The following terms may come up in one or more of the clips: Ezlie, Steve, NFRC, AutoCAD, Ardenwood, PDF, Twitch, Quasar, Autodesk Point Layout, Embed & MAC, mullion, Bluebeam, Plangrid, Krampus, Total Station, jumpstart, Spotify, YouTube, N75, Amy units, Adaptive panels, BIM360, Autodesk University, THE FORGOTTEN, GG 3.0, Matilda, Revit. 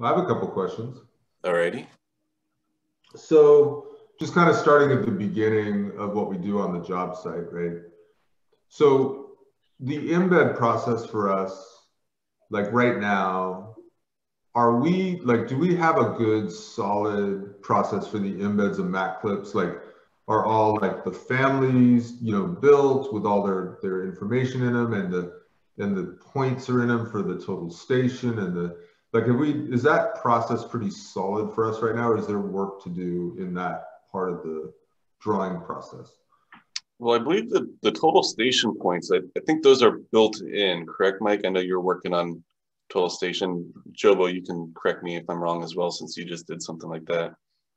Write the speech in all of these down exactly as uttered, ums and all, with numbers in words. Well, I have a couple questions. Alrighty. So just kind of starting at the beginning of what we do on the job site, right? So the embed process for us, like right now, are we, like, do we have a good solid process for the embeds and M A C clips? Like, are all like the families, you know, built with all their, their information in them, and the, and the points are in them for the total station, and the, like, have we, is that process pretty solid for us right now, or is there work to do in that part of the drawing process? Well, I believe that the total station points, I, I think those are built in, correct, Mike? I know you're working on total station. Jobo, you can correct me if I'm wrong as well, since you just did something like that.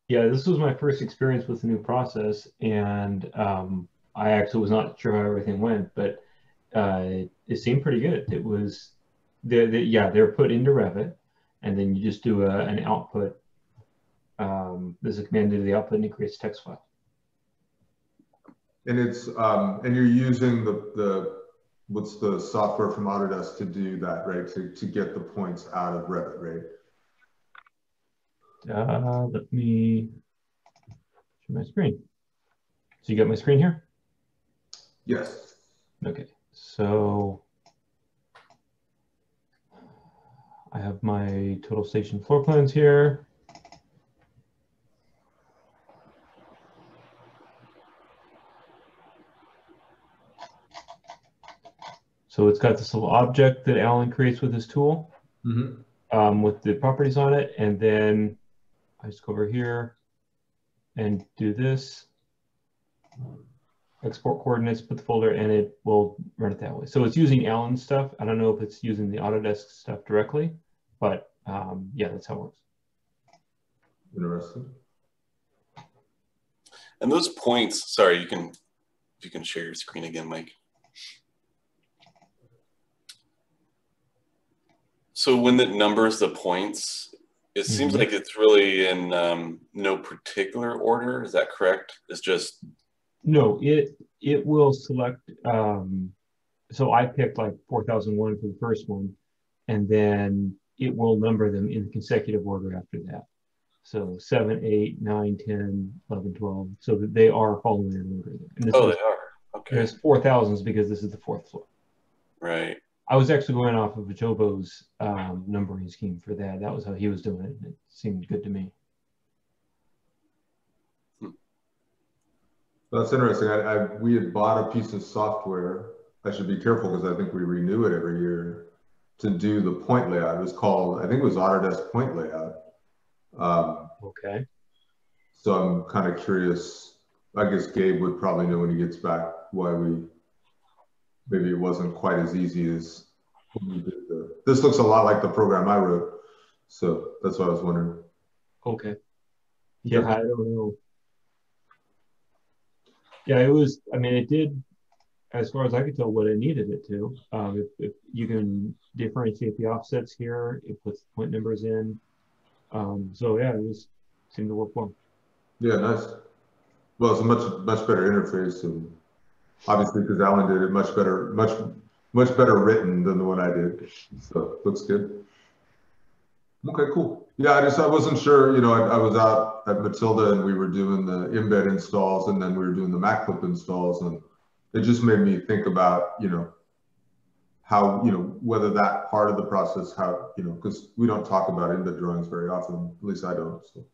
Yeah, this was my first experience with the new process, and um, I actually was not sure how everything went, but uh, it seemed pretty good. It was, they're, they're, yeah, they're put into Revit, and then you just do a, an output. Um, there's a command to the output, and it creates a text file. And it's um, and you're using the the what's the software from Autodesk to do that, right? To to get the points out of Revit, right? Uh, let me share my screen. So you got my screen here? Yes. Okay. So I have my total station floor plans here. So it's got this little object that Alan creates with his tool, mm-hmm. um, with the properties on it, and then I just go over here and do this, export coordinates, put the folder, and it will run it that way. So it's using Alan's stuff. I don't know if it's using the Autodesk stuff directly, but um, yeah, that's how it works. Interesting. And those points, sorry, you can, you can share your screen again, Mike. So when it numbers the points, it seems like it's really in um, no particular order. Is that correct? It's just no. It it will select. Um, so I picked like four thousand one for the first one, and then it will number them in consecutive order after that. So seven, eight, nine, ten, eleven, twelve. So that they are following in order. And this oh, is, they are. Okay. There's four thousands because this is the fourth floor. Right. I was actually going off of Jobo's um, numbering scheme for that. That was how he was doing it, and it seemed good to me. Hmm. That's interesting. I, I, we had bought a piece of software. I should be careful because I think we renew it every year to do the point layout. It was called, I think it was Autodesk Point Layout. Um, okay. So I'm kind of curious. I guess Gabe would probably know when he gets back why we... Maybe it wasn't quite as easy as when we did the, this looks a lot like the program I wrote. So that's what I was wondering. Okay. Yeah, yeah, I don't know. Yeah, it was, I mean, it did, as far as I could tell, what it needed it to. Um, if, if you can differentiate the offsets here, it puts the point numbers in. Um, so yeah, it was, seemed to work well. Yeah, nice. Well, it's a much, much better interface, and obviously, because Alan did it much better, much, much better written than the one I did. So looks good. Okay, cool. Yeah, I just, I wasn't sure, you know, I, I was out at Matilda and we were doing the embed installs, and then we were doing the Mac clip installs. And it just made me think about, you know, how, you know, whether that part of the process, how, you know, because we don't talk about embed drawings very often, at least I don't. So.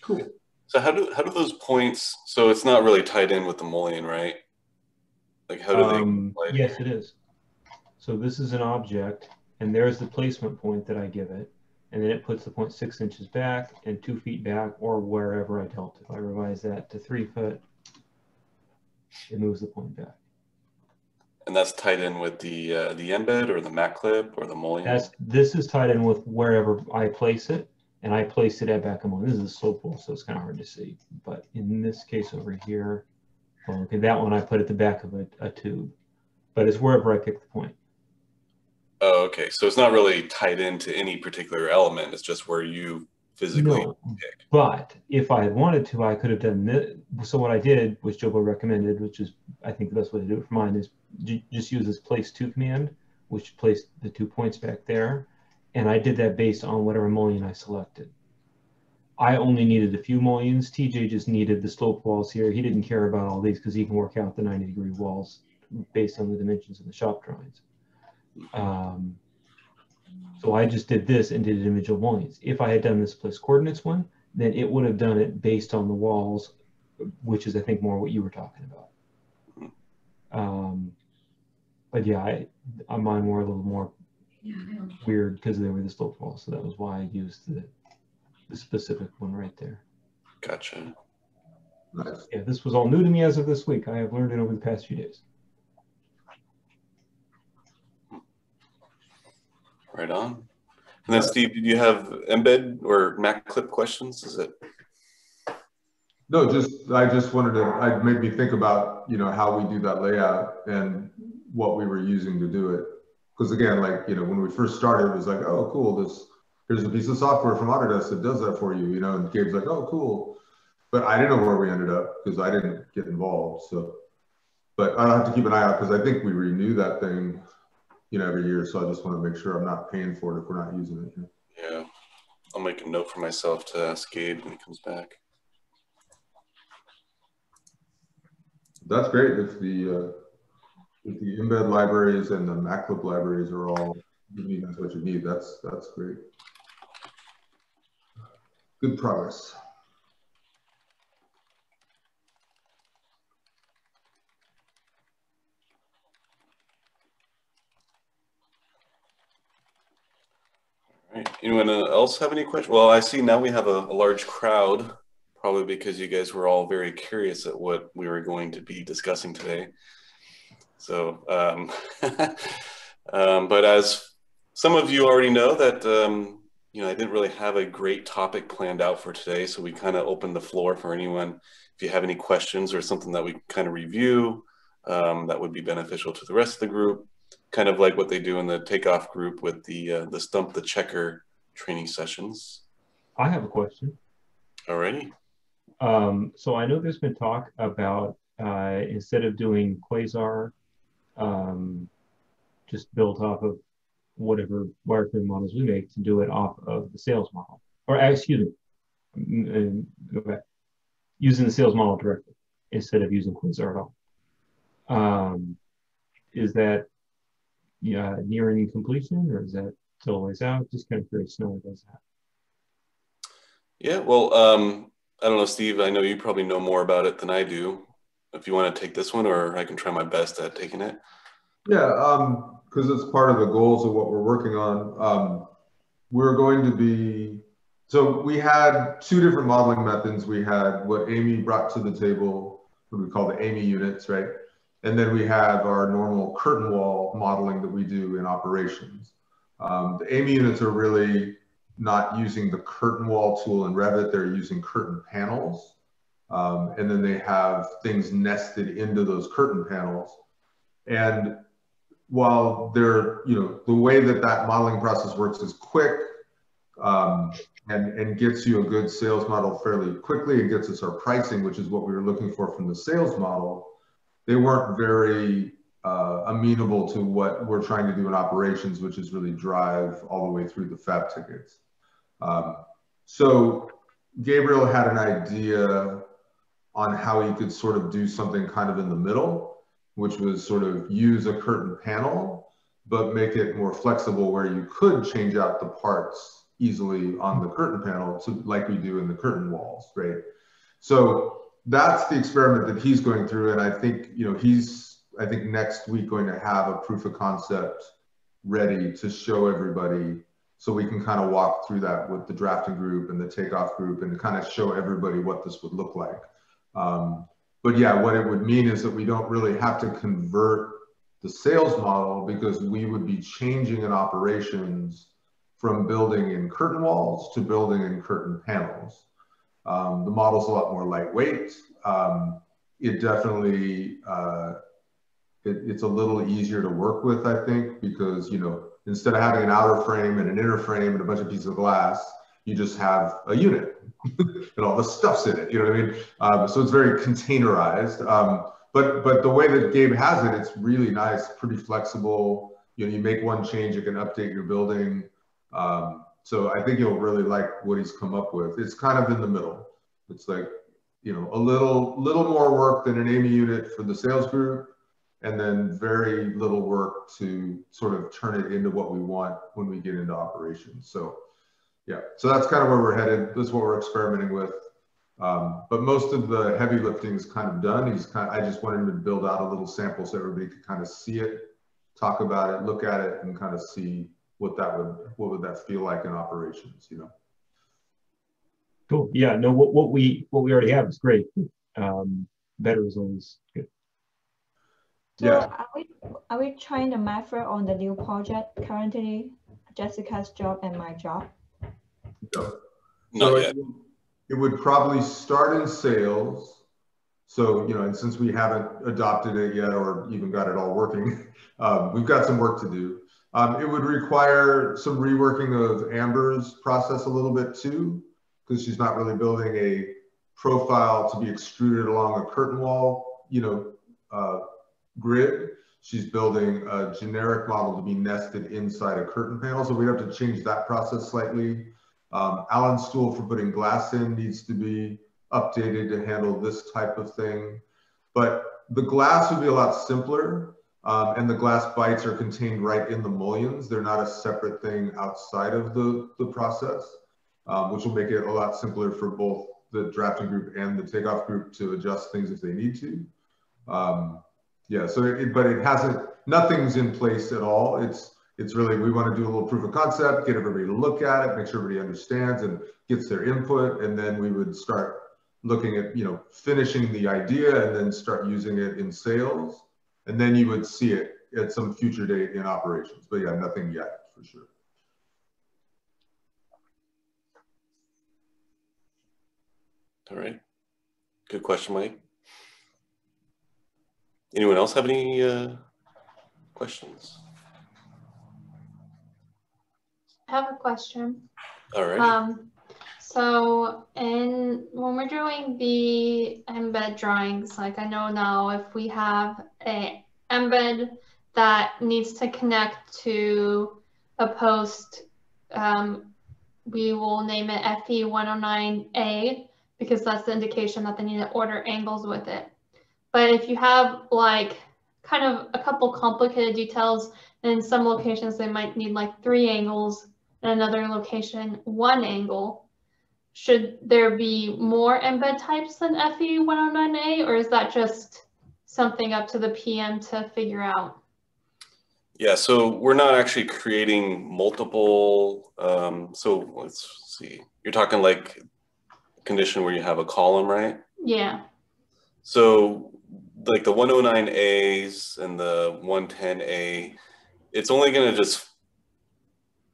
Cool. So how do, how do those points, so it's not really tied in with the mullion, right? Like how do um, they? Yes, it is. So this is an object, and there's the placement point that I give it. And then it puts the point six inches back and two feet back, or wherever I dealt. If I revise that to three foot, it moves the point back. And that's tied in with the, uh, the embed or the M A C clip or the mullion? That's, this is tied in with wherever I place it. And I placed it at back and one. This is a slope wall, so it's kind of hard to see. But in this case over here, well, okay, that one I put at the back of a, a tube. But it's wherever I pick the point. Oh, okay. So it's not really tied into any particular element. It's just where you physically no, pick. But if I had wanted to, I could have done this. So what I did, which Jobo recommended, which is I think the best way to do it for mine, is just use this place to command, which placed the two points back there. and I did that based on whatever mullion I selected. I only needed a few mullions. T J just needed the slope walls here. He didn't care about all these because he can work out the ninety degree walls based on the dimensions in the shop drawings. Um, so I just did this and did individual mullions. If I had done this place coordinates one, then it would have done it based on the walls, which is I think more what you were talking about. Um, but yeah, I, I mine were a little more weird because they were the slope walls. So that was why I used the the specific one right there. Gotcha. Nice. Yeah, this was all new to me as of this week. I have learned it over the past few days. Right on. And then Steve, did you have embed or Mac clip questions? Is it? No, just I just wanted to. I made me think about you know how we do that layout and what we were using to do it. Because again, like you know when we first started, it was like, oh, cool, this. Here's a piece of software from Autodesk that does that for you, you know, and Gabe's like, oh, cool. But I didn't know where we ended up because I didn't get involved. So, but I have to keep an eye out because I think we renew that thing, you know, every year. So I just want to make sure I'm not paying for it if we're not using it. Yeah. I'll make a note for myself to ask Gabe when he comes back. That's great if the, uh, if the embed libraries and the MacLib libraries are all, you know, what you need. That's, that's great. Good progress. All right. Anyone else have any questions? Well, I see now we have a, a large crowd, probably because you guys were all very curious at what we were going to be discussing today. So, um, um, but as some of you already know that, um, you know, I didn't really have a great topic planned out for today, so we kind of opened the floor for anyone. If you have any questions or something that we kind of review, um, that would be beneficial to the rest of the group, kind of like what they do in the takeoff group with the uh, the Stump the Checker training sessions. I have a question. Alrighty. Um, so I know there's been talk about uh, instead of doing Quasar, um, just built off of whatever wireframe models we make, to do it off of the sales model, or excuse me, go back, using the sales model directly instead of using Quasar at all. Um, is that yeah, nearing completion, or is that still a ways out? Just kind of curious to know what does that. Yeah, well, um, I don't know, Steve, I know you probably know more about it than I do. If you want to take this one, or I can try my best at taking it. Yeah. Um... Because it's part of the goals of what we're working on. Um, we're going to be, so we had two different modeling methods. We had what Amy brought to the table, what we call the Amy units, right? And then we have our normal curtain wall modeling that we do in operations. Um, the Amy units are really not using the curtain wall tool in Revit, they're using curtain panels. Um, and then they have things nested into those curtain panels. And while they're, you know, the way that that modeling process works is quick um, and, and gets you a good sales model fairly quickly and gets us our pricing, which is what we were looking for from the sales model, they weren't very uh, amenable to what we're trying to do in operations, which is really drive all the way through the fab tickets. Um, so Gabriel had an idea on how he could sort of do something kind of in the middle, which was sort of use a curtain panel, but make it more flexible where you could change out the parts easily on the curtain panel, so like we do in the curtain walls, right? So that's the experiment that he's going through. And I think, you know, he's, I think next week going to have a proof of concept ready to show everybody. So we can kind of walk through that with the drafting group and the takeoff group and kind of show everybody what this would look like. Um, But yeah, what it would mean is that we don't really have to convert the sales model because we would be changing in operations from building in curtain walls to building in curtain panels. Um, the model's a lot more lightweight. Um, it definitely, uh, it, it's a little easier to work with, I think, because, you know, instead of having an outer frame and an inner frame and a bunch of pieces of glass, you just have a unit and all the stuff's in it, you know what I mean? Um, so it's very containerized. Um, but but the way that Gabe has it, it's really nice, pretty flexible. You know, you make one change, you can update your building. Um, so I think you'll really like what he's come up with. It's kind of in the middle. It's like, you know, a little, little more work than an Amy unit for the sales group, and then very little work to sort of turn it into what we want when we get into operations. So yeah, so that's kind of where we're headed. This is what we're experimenting with. Um, but most of the heavy lifting is kind of done. He's kind of, I just wanted him to build out a little sample so everybody could kind of see it, talk about it, look at it, and kind of see what that would, what would that feel like in operations, you know? Cool. Yeah, no, what, what we, what we already have is great. Um, better is always good. So yeah. Are we, are we trying to measure on the new project currently, Jessica's job and my job? No. Not yet. It would probably start in sales. So, you know, and since we haven't adopted it yet or even got it all working, um, we've got some work to do. Um, it would require some reworking of Amber's process a little bit too, because she's not really building a profile to be extruded along a curtain wall, you know, uh, grid. She's building a generic model to be nested inside a curtain panel. So we'd have to change that process slightly. Um, Alan's tool for putting glass in needs to be updated to handle this type of thing. But the glass would be a lot simpler, um, and the glass bites are contained right in the mullions. They're not a separate thing outside of the, the process, um, which will make it a lot simpler for both the drafting group and the takeoff group to adjust things if they need to. Um, yeah, so it, but it hasn't, nothing's in place at all. It's It's really, we want to do a little proof of concept, get everybody to look at it, make sure everybody understands and gets their input. And then we would start looking at, you know, finishing the idea and then start using it in sales. And then you would see it at some future date in operations. But yeah, nothing yet for sure. All right. Good question, Mike. Anyone else have any uh, questions? I have a question. All right. Um, so in, when we're doing the embed drawings, like I know now if we have a embed that needs to connect to a post, um, we will name it F E one oh nine A because that's the indication that they need to order angles with it. But if you have like kind of a couple complicated details, and in some locations they might need like three angles, another location, one angle. Should there be more embed types than F E one oh nine A, or is that just something up to the P M to figure out? Yeah, so we're not actually creating multiple, um, so let's see. You're talking like a condition where you have a column, right? Yeah. So like the one oh nine A's and the one ten A, it's only gonna just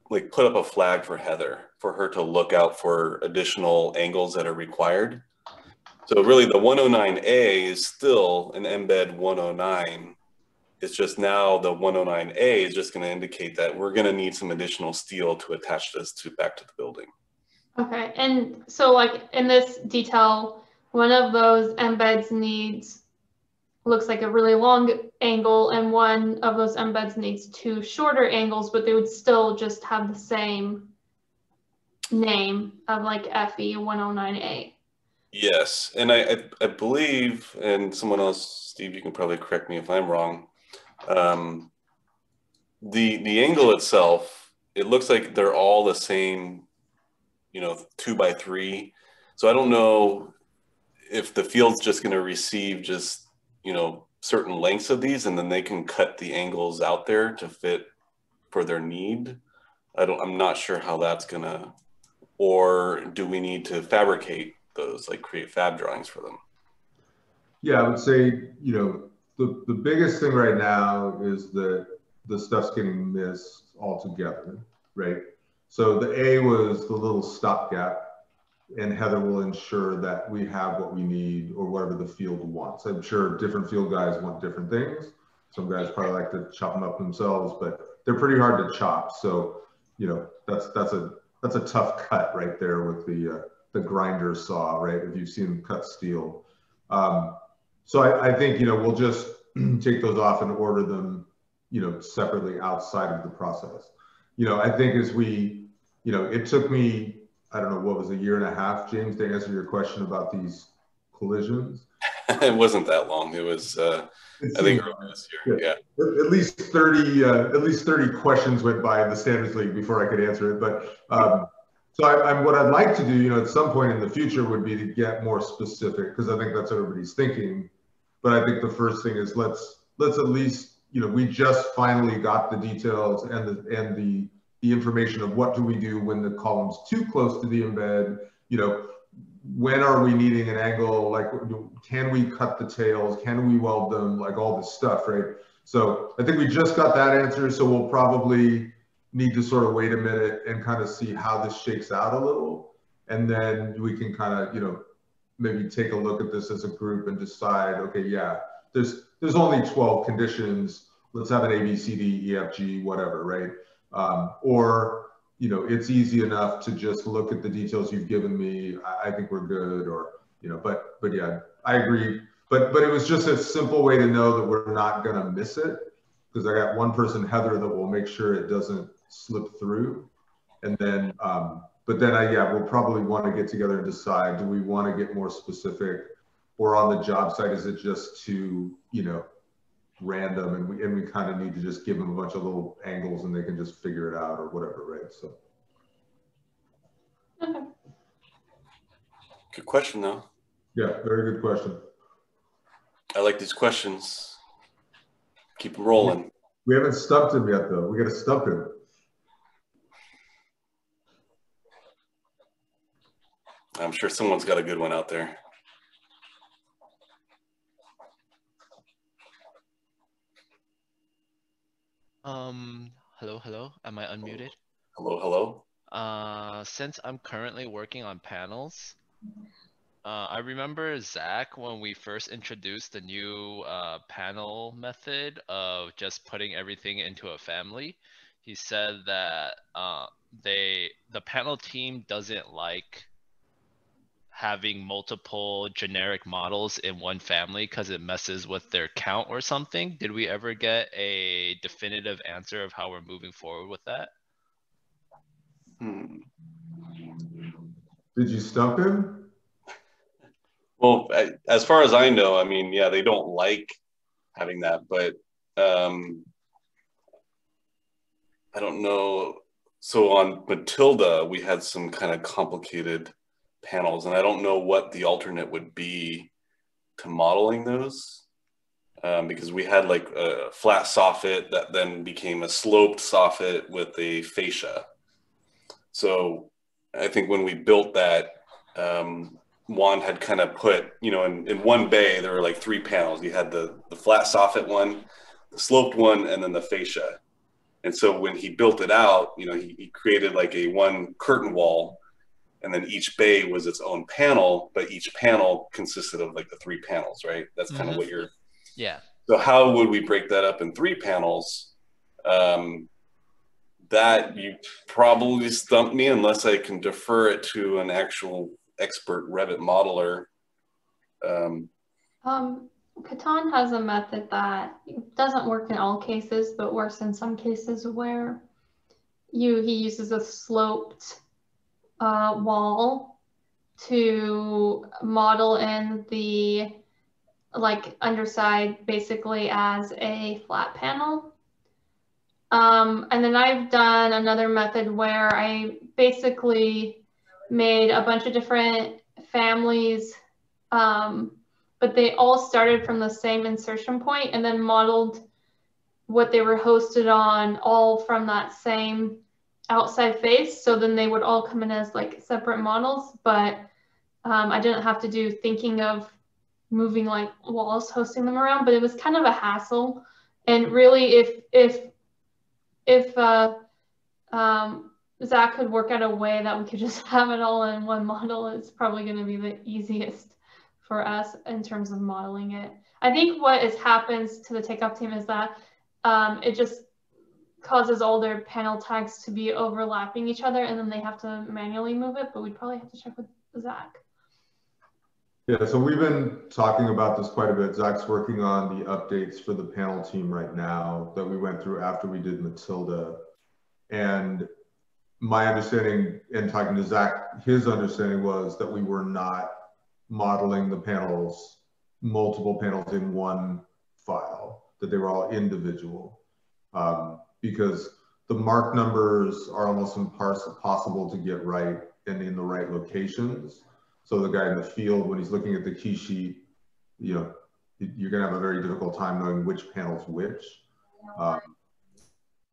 like put up a flag for Heather, for her to look out for additional angles that are required. So really the one oh nine A is still an embed one oh nine. It's just now the one oh nine A is just gonna indicate that we're gonna need some additional steel to attach this to back to the building. Okay, and so like in this detail, one of those embeds needs, looks like a really long angle, and one of those embeds needs two shorter angles, but they would still just have the same name of like F E one oh nine A. Yes, and I, I, I believe, and someone else, Steve, you can probably correct me if I'm wrong, um, the, the angle itself, it looks like they're all the same, you know, two by three. So I don't know if the field's just gonna receive just, you know, certain lengths of these, and then they can cut the angles out there to fit for their need. I don't, I'm not sure how that's gonna, or do we need to fabricate those, like create fab drawings for them? Yeah, I would say, you know, the, the biggest thing right now is that the stuff's getting missed altogether, right? So the A was the little stopgap, and Heather will ensure that we have what we need or whatever the field wants. I'm sure different field guys want different things. Some guys probably like to chop them up themselves, but they're pretty hard to chop. So, you know, that's that's a that's a tough cut right there with the uh, the grinder saw, right? If you've seen them cut steel. Um, so I, I think, you know, we'll just take those off and order them, you know, separately outside of the process. You know, I think as we you know, it took me, I don't know, what was a year and a half, James, to answer your question about these collisions. It wasn't that long. It was, uh, I think, earlier this year. Yeah. yeah. At least thirty, uh, at least thirty questions went by in the Standards League before I could answer it. But um, so I, I'm, what I'd like to do, you know, at some point in the future would be to get more specific, because I think that's what everybody's thinking. But I think the first thing is let's let's at least, you know, we just finally got the details and the and the the information of what do we do when the column's too close to the embed, you know. When are we needing an angle? Like, can we cut the tails? Can we weld them? Like all this stuff, right? So I think we just got that answer. So we'll probably need to sort of wait a minute and kind of see how this shakes out a little. And then we can kind of, you know, maybe take a look at this as a group and decide, okay, yeah, there's there's only twelve conditions. Let's have an A, B, C, D, E, F, G, whatever, right? Um, or you know, it's easy enough to just look at the details you've given me. I, I think we're good, or, you know, but, but yeah, I agree. But, but it was just a simple way to know that we're not going to miss it, because I got one person, Heather, that will make sure it doesn't slip through. And then, um, but then I, yeah, we'll probably want to get together and decide, do we want to get more specific, or on the job site, is it just too, you know, random, and we and we kind of need to just give them a bunch of little angles and they can just figure it out or whatever, right? So okay. Good question though. Yeah, very good question. I like these questions. Keep them rolling. We haven't stumped him yet though. We gotta stump him. I'm sure someone's got a good one out there. Um, hello, hello. Am I unmuted? Hello, hello. Uh, since I'm currently working on panels, uh, I remember Zach, when we first introduced the new uh, panel method of just putting everything into a family, he said that uh, they, the panel team doesn't like having multiple generic models in one family because it messes with their count or something. Did we ever get a definitive answer of how we're moving forward with that? Hmm. Did you stump him? Well, I, as far as I know, I mean, yeah, they don't like having that, but um, I don't know. So on Matilda, we had some kind of complicated panels, and I don't know what the alternate would be to modeling those, um, because we had like a flat soffit that then became a sloped soffit with a fascia. So I think when we built that, um, Juan had kind of put, you know, in, in one bay, there were like three panels. You had the, the flat soffit one, the sloped one, and then the fascia. And so when he built it out, you know, he, he created like a one curtain wall. And then each bay was its own panel, but each panel consisted of like the three panels, right? That's kind mm-hmm. of what you're, yeah. So how would we break that up in three panels? Um, that you probably stumped me, unless I can defer it to an actual expert Revit modeler. Um, um, Catan has a method that doesn't work in all cases, but works in some cases where you, he uses a sloped Uh, wall to model in the like underside basically as a flat panel. Um, and then I've done another method where I basically made a bunch of different families, um, but they all started from the same insertion point, and then modeled what they were hosted on all from that same outside face. So then they would all come in as like separate models, but um, I didn't have to do thinking of moving like walls, hosting them around, but it was kind of a hassle. And really if, if, if uh, um, Zach could work out a way that we could just have it all in one model, it's probably going to be the easiest for us in terms of modeling it. I think what has happened to the takeoff team is that um, it just causes all their panel tags to be overlapping each other, and then they have to manually move it, but we'd probably have to check with Zach. Yeah, so we've been talking about this quite a bit. Zach's working on the updates for the panel team right now that we went through after we did Matilda. And my understanding, and talking to Zach, his understanding was that we were not modeling the panels, multiple panels in one file, that they were all individual, um, because the mark numbers are almost impossible to get right and in the right locations. So the guy in the field, when he's looking at the key sheet, you know, you're gonna have a very difficult time knowing which panel's which. Um,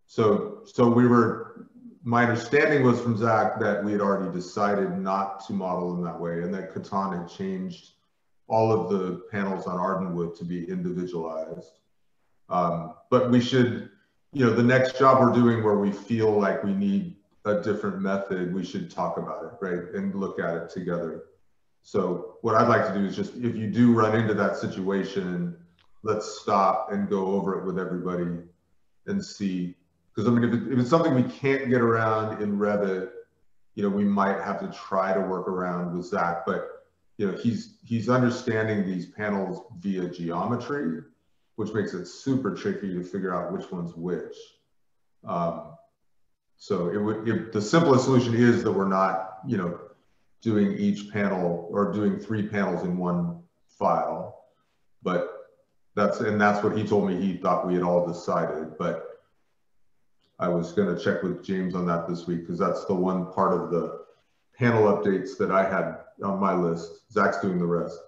so, so we were, my understanding was from Zach that we had already decided not to model in that way, and that Catan had changed all of the panels on Ardenwood to be individualized. Um, but we should, you know, the next job we're doing where we feel like we need a different method, we should talk about it, right? And look at it together. So what I'd like to do is just, if you do run into that situation, let's stop and go over it with everybody and see. Because I mean, if, it, if it's something we can't get around in Revit, you know, we might have to try to work around with Zach. But you know, he's he's understanding these panels via geometry, which makes it super tricky to figure out which one's which. Um, so it would if the simplest solution is that we're not, you know, doing each panel or doing three panels in one file. But that's, and that's what he told me he thought we had all decided. But I was going to check with James on that this week, because that's the one part of the panel updates that I had on my list. Zach's doing the rest.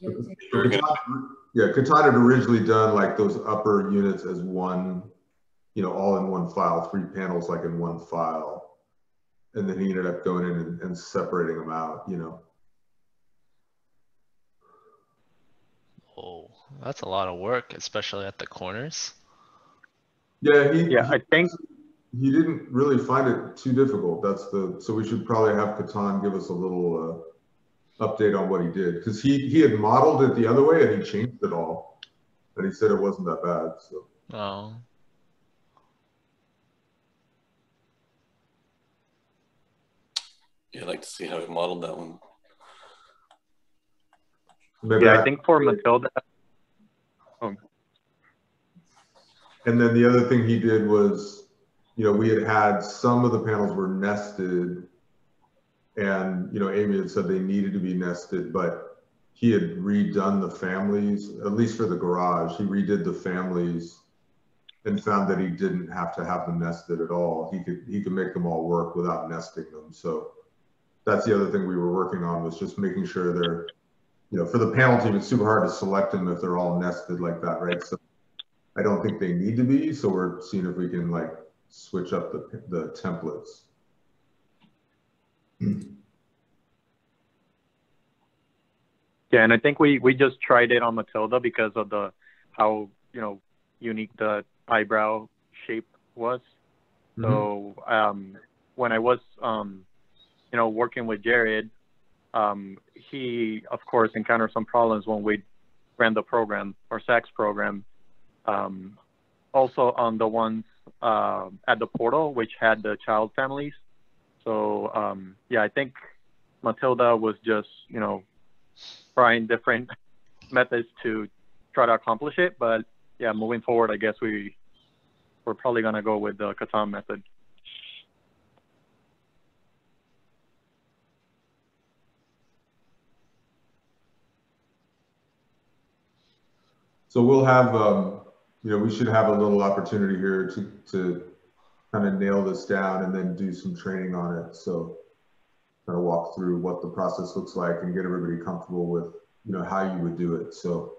Yeah, Catan had originally done like those upper units as one, you know, all in one file, three panels like in one file. And then he ended up going in and, and separating them out, you know. Oh, that's a lot of work, especially at the corners. Yeah, he, yeah, he, I think he didn't really find it too difficult. That's the so we should probably have Catan give us a little uh, update on what he did, because he he had modeled it the other way and he changed it all, but he said it wasn't that bad. So. Oh. Yeah, I'd like to see how he modeled that one. Maybe yeah, I, I think for Matilda. Oh. And then the other thing he did was, you know, we had had some of the panels were nested, and you know, Amy had said they needed to be nested, but he had redone the families, at least for the garage. He redid the families and found that he didn't have to have them nested at all. He could he could make them all work without nesting them. So that's the other thing we were working on, was just making sure they're, you know, for the panel team, it's super hard to select them if they're all nested like that, right? So I don't think they need to be, so we're seeing if we can, like, switch up the, the templates. Yeah, and I think we, we just tried it on Matilda because of the, how, you know, unique the eyebrow shape was. Mm-hmm. So um, when I was, um, you know, working with Jared, Um, he, of course, encountered some problems when we ran the program, or Zach's program. Um, also on the ones uh, at the portal, which had the child families. So, um, yeah, I think Matilda was just, you know, trying different methods to try to accomplish it. But, yeah, moving forward, I guess we, we're probably going to go with the Catan method. So we'll have, um, you know, we should have a little opportunity here to, to kind of nail this down and then do some training on it. So kind of walk through what the process looks like and get everybody comfortable with, you know, how you would do it. So,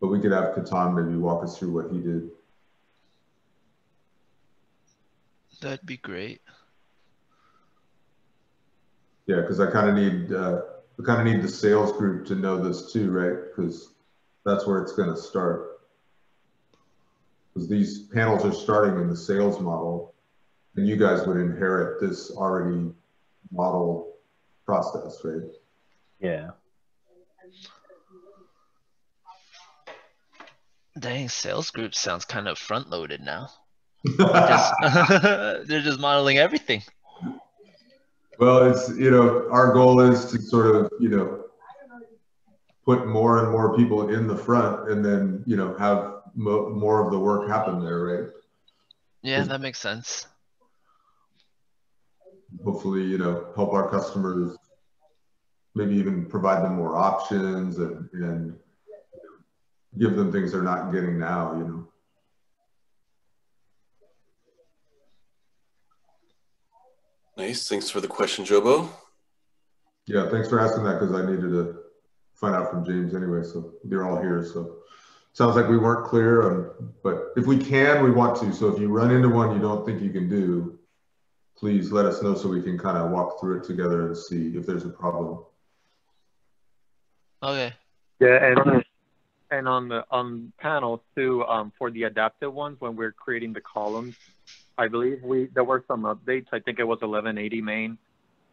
but we could have Catan maybe walk us through what he did. That'd be great. Yeah, because I kind of need, uh, we kind of need the sales group to know this too, right? Because that's where it's going to start, because these panels are starting in the sales model, and you guys would inherit this already model process, right? Yeah. Dang, sales group sounds kind of front-loaded now. They're, just, they're just modeling everything. Well, it's, you know, our goal is to sort of, you know, put more and more people in the front, and then, you know, have mo more of the work happened there, right? Yeah, that makes sense. Hopefully, you know, help our customers, maybe even provide them more options and, and give them things they're not getting now, you know. Nice. Thanks for the question, Jobo. Yeah, thanks for asking that, because I needed to find out from James anyway, so they're all here. So sounds like we weren't clear, um, but if we can, we want to. So if you run into one you don't think you can do, please let us know so we can kind of walk through it together and see if there's a problem. Okay. Yeah, and and on the on panel too, um, for the adaptive ones, when we're creating the columns, I believe we there were some updates. I think it was eleven eighty Main,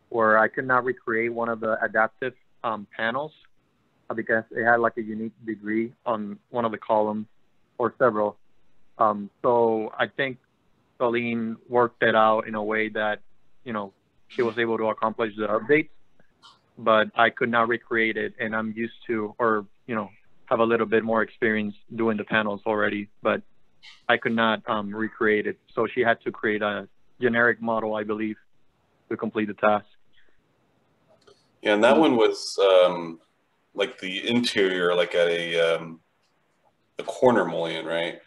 where I could not recreate one of the adaptive um, panels because it had like a unique degree on one of the columns or several. Um, so I think Colleen worked it out in a way that, you know, she was able to accomplish the updates, but I could not recreate it, and I'm used to, or, you know, have a little bit more experience doing the panels already, but I could not um, recreate it. So she had to create a generic model, I believe, to complete the task. Yeah, and that one was um, like the interior, like a, um, a corner mullion, right?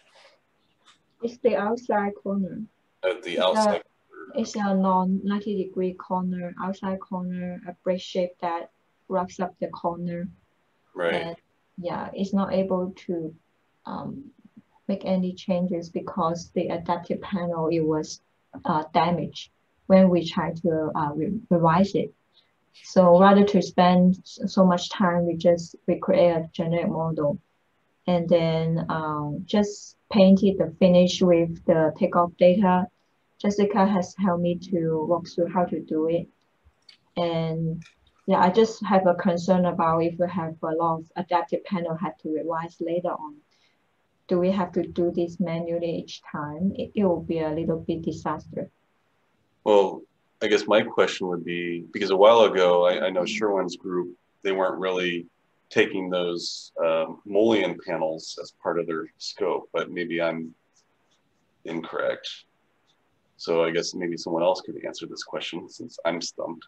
It's the outside corner. Uh, the outside corner. It's a non ninety degree corner, outside corner, a brick shape that wraps up the corner. Right. And yeah, it's not able to um, make any changes because the adaptive panel, it was uh, damaged when we tried to uh, re revise it. So rather to spend so much time, we just we create a generic model, and then um, just painted the finish with the takeoff data. Jessica has helped me to walk through how to do it. And yeah, I just have a concern about if we have a lot of adaptive panel had to revise later on. Do we have to do this manually each time? It, it will be a little bit disaster. Well, I guess my question would be, because a while ago, I, I know Sherwin's group, they weren't really taking those um, mullion panels as part of their scope, but maybe I'm incorrect. So I guess maybe someone else could answer this question since I'm stumped.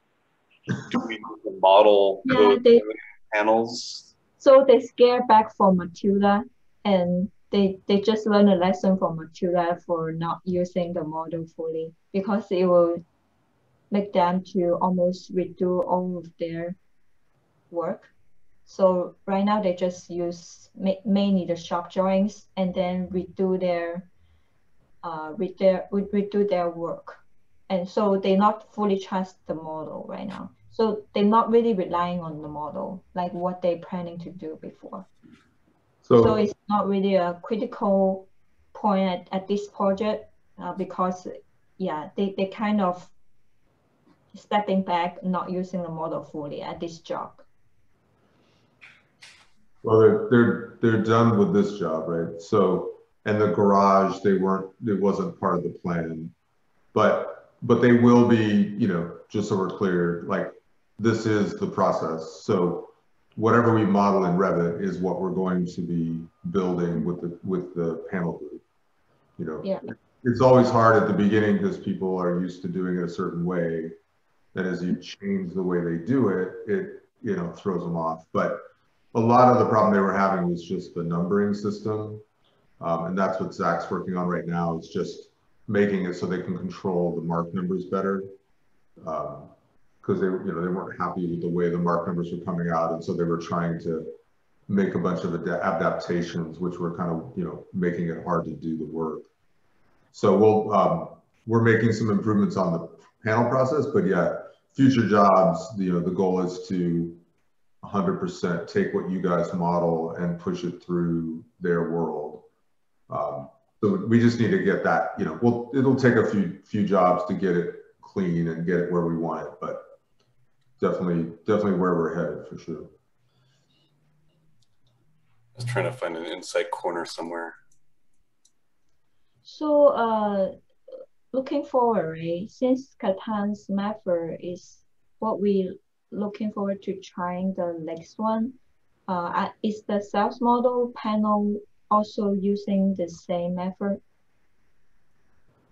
Do we model yeah, those they, panels? So they scared back from Matilda, and They, they just learned a lesson from Matilda for not using the model fully, because it will make them to almost redo all of their work. So right now they just use ma mainly the shop drawings and then redo their, uh, redo, their, redo their work. And so they not fully trust the model right now. So they're not really relying on the model, like what they're planning to do before. So, so it's not really a critical point at, at this project uh, because, yeah, they, they kind of stepping back, not using the model fully at this job. Well, they're, they're, they're done with this job, right? So, and the garage, they weren't, it wasn't part of the plan, but, but they will be, you know, just so we're clear, like this is the process. So whatever we model in Revit is what we're going to be building with the with the panel group. You know, yeah. It's always hard at the beginning because people are used to doing it a certain way. That as you change the way they do it, it you know throws them off. But a lot of the problem they were having was just the numbering system, um, and that's what Zach's working on right now. Is just making it so they can control the mark numbers better. Uh, because they, you know, they weren't happy with the way the mark numbers were coming out, and so they were trying to make a bunch of adaptations, which were kind of, you know, making it hard to do the work. So we'll, um, we're making some improvements on the panel process, but yeah, future jobs, you know, the goal is to one hundred percent take what you guys model and push it through their world. Um, so we just need to get that, you know, well, it'll take a few few jobs to get it clean and get it where we want it, but Definitely, definitely where we're headed for sure. I was trying to find an inside corner somewhere. So, uh, looking forward, right? Since Catan's method is what we looking forward to trying the next one, uh, is the sales model panel also using the same method?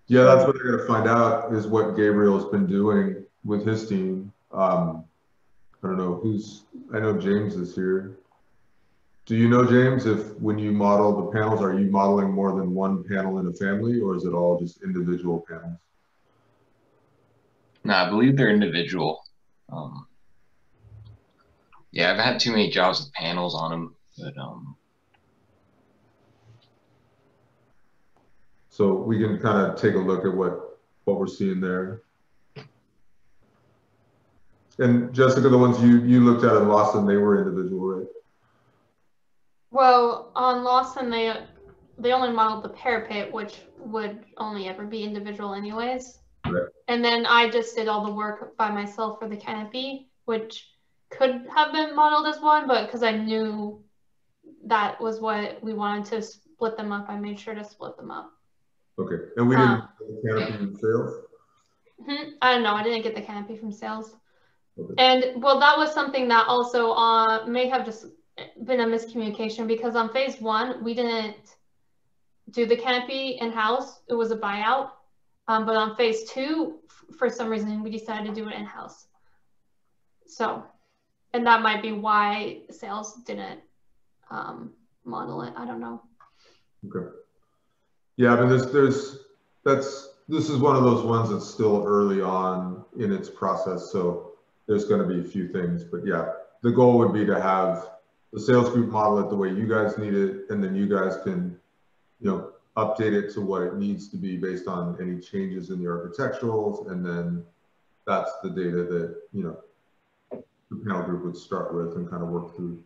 Yeah, that's what they're going to find out, is what Gabriel's been doing with his team. Um, I don't know who's, I know James is here. Do you know, James, if when you model the panels, are you modeling more than one panel in a family, or is it all just individual panels? No, I believe they're individual. Um, yeah, I haven't had too many jobs with panels on them, but um, so we can kind of take a look at what, what we're seeing there. And Jessica, the ones you, you looked at in Lawson, they were individual, right? Well, on Lawson, they, they only modeled the parapet, which would only ever be individual anyways. Right. And then I just did all the work by myself for the canopy, which could have been modeled as one, but because I knew that was what we wanted to split them up, I made sure to split them up. Okay, and we didn't get the canopy from sales? Mm-hmm. I don't know, I didn't get the canopy from sales. Okay. And well, that was something that also uh, may have just been a miscommunication, because on phase one, we didn't do the canopy in-house, it was a buyout. Um, but on phase two, for some reason, we decided to do it in-house. So, and that might be why sales didn't um, model it, I don't know. Okay. Yeah, I mean, there's, there's, that's, this is one of those ones that's still early on in its process, so there's going to be a few things, but yeah, the goal would be to have the sales group model it the way you guys need it, and then you guys can, you know, update it to what it needs to be based on any changes in the architecturals, and then that's the data that, you know, the panel group would start with and kind of work through.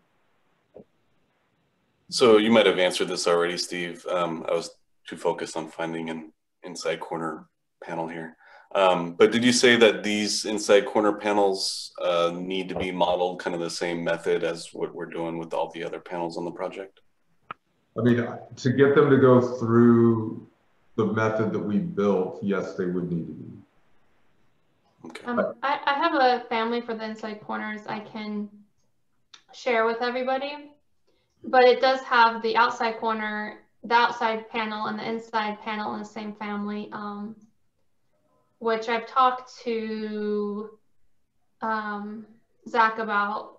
So you might have answered this already, Steve. Um, I was to focus on finding an inside corner panel here. Um, but did you say that these inside corner panels uh, need to be modeled kind of the same method as what we're doing with all the other panels on the project? I mean, to get them to go through the method that we built, yes, they would need to be. Okay. Um, I, I have a family for the inside corners I can share with everybody, but it does have the outside corner, the outside panel and the inside panel in the same family, um, which I've talked to um, Zach about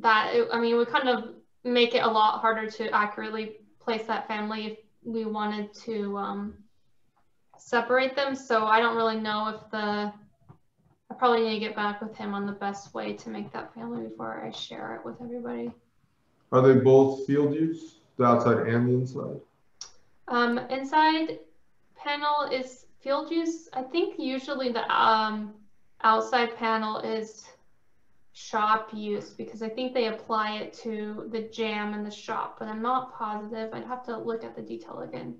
that. It, I mean, we kind of make it a lot harder to accurately place that family if we wanted to um, separate them. So I don't really know if the, I probably need to get back with him on the best way to make that family before I share it with everybody. Are they both field use, the outside and the inside? Um, inside panel is field use. I think usually the um, outside panel is shop use, because I think they apply it to the jam and the shop, but I'm not positive. I'd have to look at the detail again.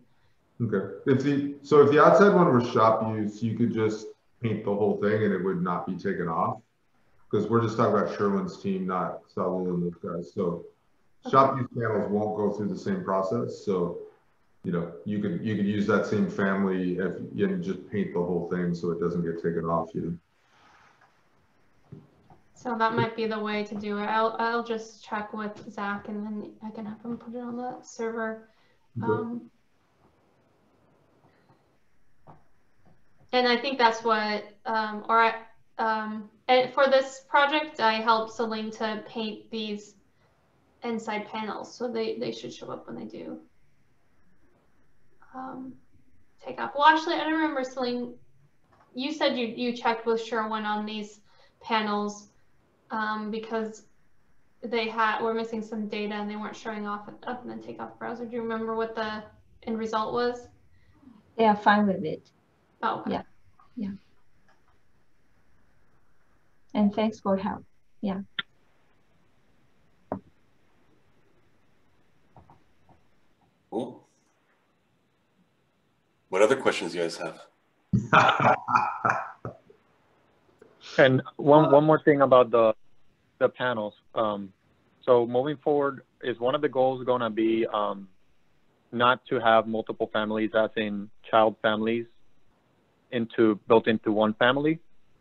Okay. If the, so if the outside one were shop use, you could just paint the whole thing and it would not be taken off, because we're just talking about Sherwin's team, not Saul and those guys. So okay. Shop use panels won't go through the same process. So, you know, you could you could use that same family if you didn't just paint the whole thing so it doesn't get taken off you. So that might be the way to do it. I'll, I'll just check with Zach and then I can have him put it on the server. Okay. Um, and I think that's what, um, or I, um, and for this project, I helped Celine to paint these inside panels. So they, they should show up when they do um, take off. Well, actually, I don't remember, Celine, you said you, you checked with Sherwin on these panels um, because they had, were missing some data and they weren't showing off up in the takeoff browser. Do you remember what the end result was? They are fine with it. Oh, okay. Yeah. Yeah. And thanks for help. Yeah. Cool. What other questions you guys have? And one one more thing about the the panels. Um, so moving forward, is one of the goals going to be um, not to have multiple families, as in child families, into built into one family,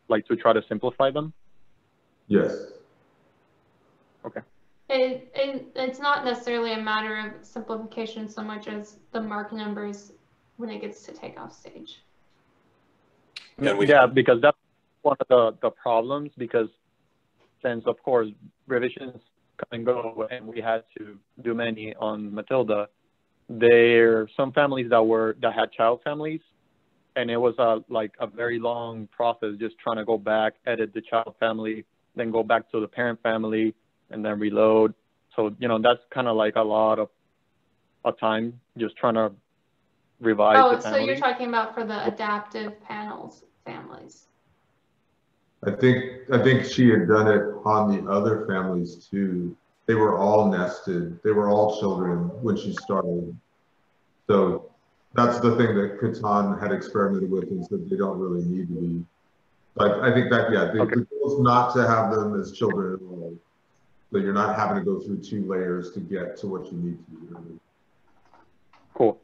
like to try to simplify them? Yes. Okay. It, it, it's not necessarily a matter of simplification so much as the mark numbers when it gets to takeoff stage. Yeah, yeah, because that's one of the, the problems, because since, of course, revisions come and go, and we had to do many on Matilda, there are some families that were that had child families, and it was a, like a very long process just trying to go back, edit the child family, then go back to the parent family, and then reload. So, you know, that's kind of like a lot of, of time just trying to revise. Oh, the so you're talking about for the adaptive panels families. I think, I think she had done it on the other families too. They were all nested. They were all children when she started. So that's the thing that Catan had experimented with, is that they don't really need to be. But I think that, yeah, the, okay. the goal is not to have them as children at all. So you're not having to go through two layers to get to what you need to do. Cool.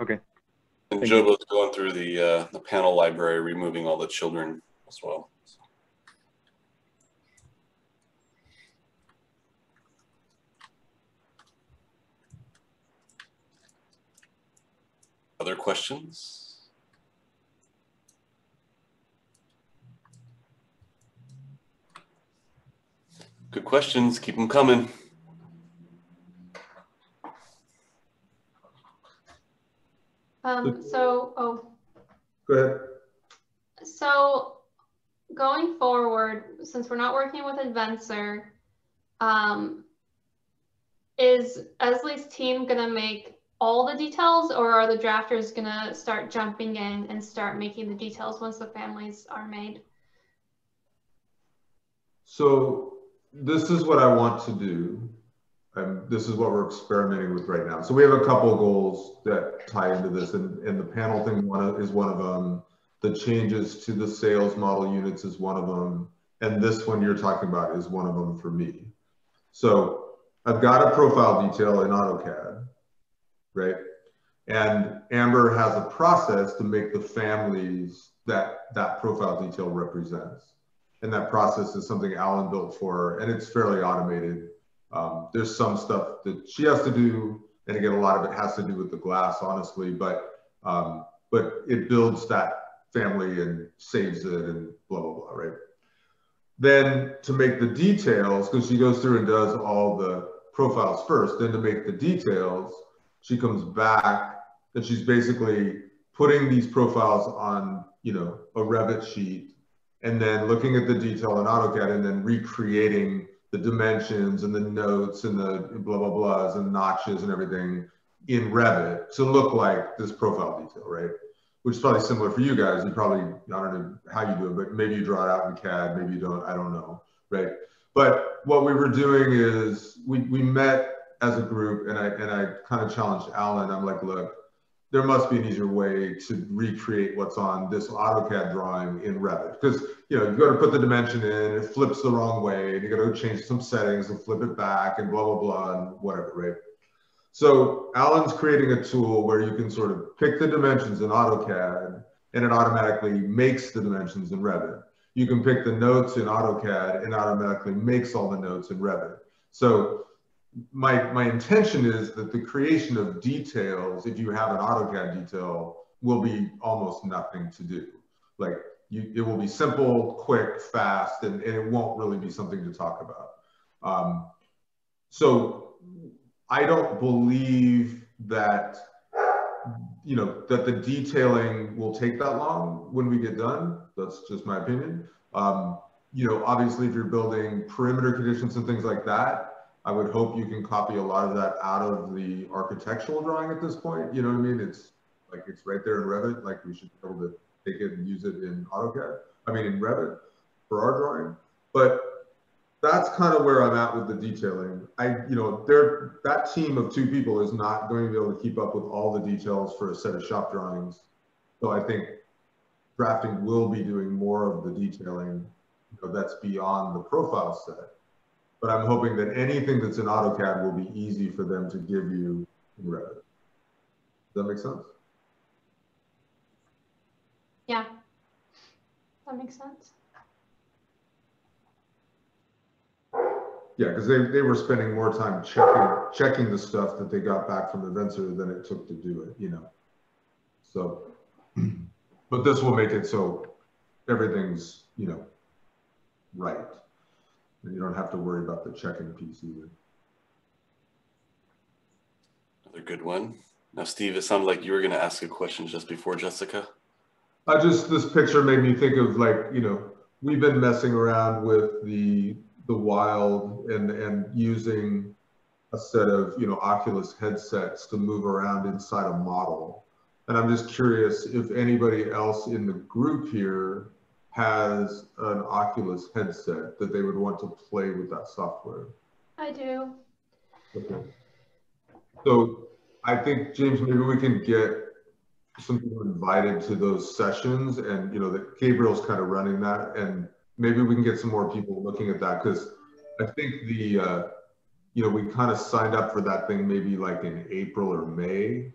Okay. And Jobo's going through the uh, the panel library, removing all the children as well. So. Other questions? Good questions, keep them coming. Um, so, oh. Go ahead. So, going forward, since we're not working with Advenser, um, is Eslie's team gonna make all the details, or are the drafters gonna start jumping in and start making the details once the families are made? So, this is what I want to do, and this is what we're experimenting with right now. So we have a couple of goals that tie into this, and, and the panel thing one of, is one of them. The changes to the sales model units is one of them, and this one you're talking about is one of them for me. So I've got a profile detail in AutoCAD, right? And Amber has a process to make the families that that profile detail represents. And that process is something Alan built for her, and it's fairly automated. Um, there's some stuff that she has to do, and again, a lot of it has to do with the glass, honestly, but um, but it builds that family and saves it and blah, blah, blah, right? Then to make the details, because she goes through and does all the profiles first, then to make the details, she comes back and she's basically putting these profiles on, you know, a Revit sheet, and then looking at the detail in AutoCAD and then recreating the dimensions and the notes and the blah, blah, blahs and notches and everything in Revit to look like this profile detail, right? Which is probably similar for you guys. You probably, I don't know how you do it, but maybe you draw it out in C A D, maybe you don't, I don't know, right? But what we were doing is we, we met as a group, and I, and I kind of challenged Alan. I'm like, look, there must be an easier way to recreate what's on this AutoCAD drawing in Revit. Because, you know, you got to put the dimension in, it flips the wrong way, and you got to change some settings and flip it back and blah, blah, blah, and whatever, right? So Alan's creating a tool where you can sort of pick the dimensions in AutoCAD, and it automatically makes the dimensions in Revit. You can pick the notes in AutoCAD, and automatically makes all the notes in Revit. So My, my intention is that the creation of details, if you have an AutoCAD detail, will be almost nothing to do. Like, you, it will be simple, quick, fast, and, and it won't really be something to talk about. Um, so I don't believe that, you know, that the detailing will take that long when we get done. That's just my opinion. Um, you know, obviously, if you're building perimeter conditions and things like that, I would hope you can copy a lot of that out of the architectural drawing at this point. You know what I mean? It's like, it's right there in Revit. Like, we should be able to take it and use it in AutoCAD. I mean, in Revit for our drawing. But that's kind of where I'm at with the detailing. I, you know, there that team of two people is not going to be able to keep up with all the details for a set of shop drawings. So I think drafting will be doing more of the detailing, you know, that's beyond the profile set. But I'm hoping that anything that's in AutoCAD will be easy for them to give you in Revit. Does that make sense? Yeah, that makes sense. Yeah, because they, they were spending more time checking checking the stuff that they got back from the vendor than it took to do it, you know. So, but this will make it so everything's, you know, right. You don't have to worry about the checking piece either. Another good one. Now, Steve, it sounded like you were going to ask a question just before Jessica. I just, this picture made me think of, like, you know, we've been messing around with the the wild and and using a set of, you know, Oculus headsets to move around inside a model. And I'm just curious if anybody else in the group here has an Oculus headset that they would want to play with that software. I do. Okay. So I think, James, maybe we can get some people invited to those sessions, and, you know, that Gabriel's kind of running that, and maybe we can get some more people looking at that, because I think the, uh, you know, we kind of signed up for that thing maybe like in April or May,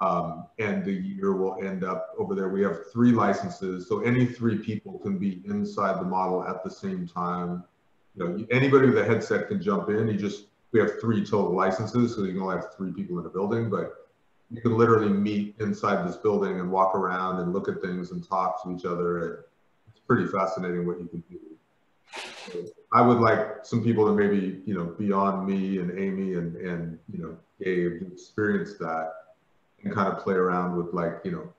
um, and the year will end up over there. We have three licenses, so any three people can be inside the model at the same time. You know, anybody with a headset can jump in. You just, we have three total licenses, so you can only have three people in a building, but you can literally meet inside this building and walk around and look at things and talk to each other. And it's pretty fascinating what you can do. So I would like some people to maybe, you know, beyond me and Amy and, and you know, Gabe, to experience that and kind of play around with, like, you know,